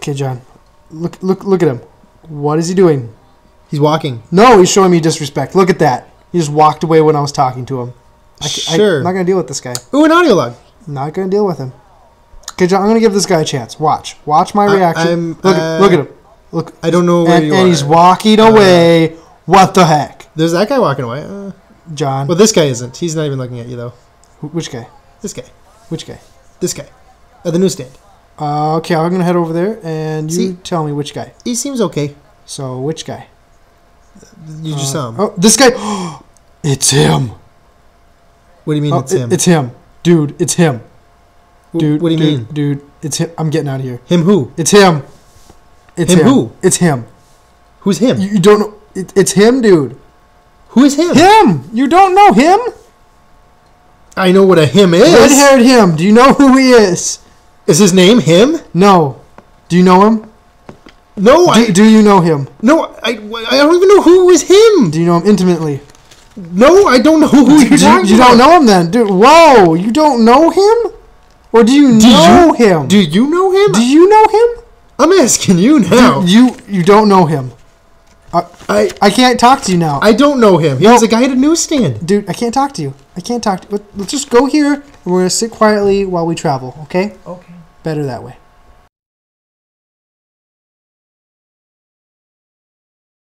Okay, John. Look at him. What is he doing? He's walking. No, he's showing me disrespect. Look at that. He just walked away when I was talking to him. I'm not going to deal with this guy. Ooh, an audio log. Not going to deal with him. Okay, John, I'm going to give this guy a chance. Watch. Watch my reaction. Look at him. Look. I don't know where you are. And he's walking away. What the heck? There's that guy walking away. John. Well, this guy isn't. He's not even looking at you, though. Which guy? This guy. Which guy? This guy. At the newsstand. Okay, I'm going to head over there, and you tell me which guy. He seems okay. So, which guy? You just saw him. Oh, this guy. It's him. What do you mean it's him? It's him. Dude, it's him. Dude, what do you mean? Dude, it's him. I'm getting out of here. Him who? It's him. It's him. Him who? It's him. Who's him? You don't know. It's him, dude. Who is him? Him. You don't know him? I know what a him is. Red-haired him. Do you know who he is? Is his name him? No. Do you know him? No. Do you know him? No. I don't even know who is him. Do you know him intimately? No, I don't know who you're talking about. You don't know him then, dude. Whoa, you don't know him? Or do you know him? Do you know him? Do you know him? I'm asking you now. You don't know him. I can't talk to you now. I don't know him. He's a guy at a newsstand. Dude, I can't talk to you. I can't talk to you. Let's just go here, and we're going to sit quietly while we travel, okay? Okay. Better that way.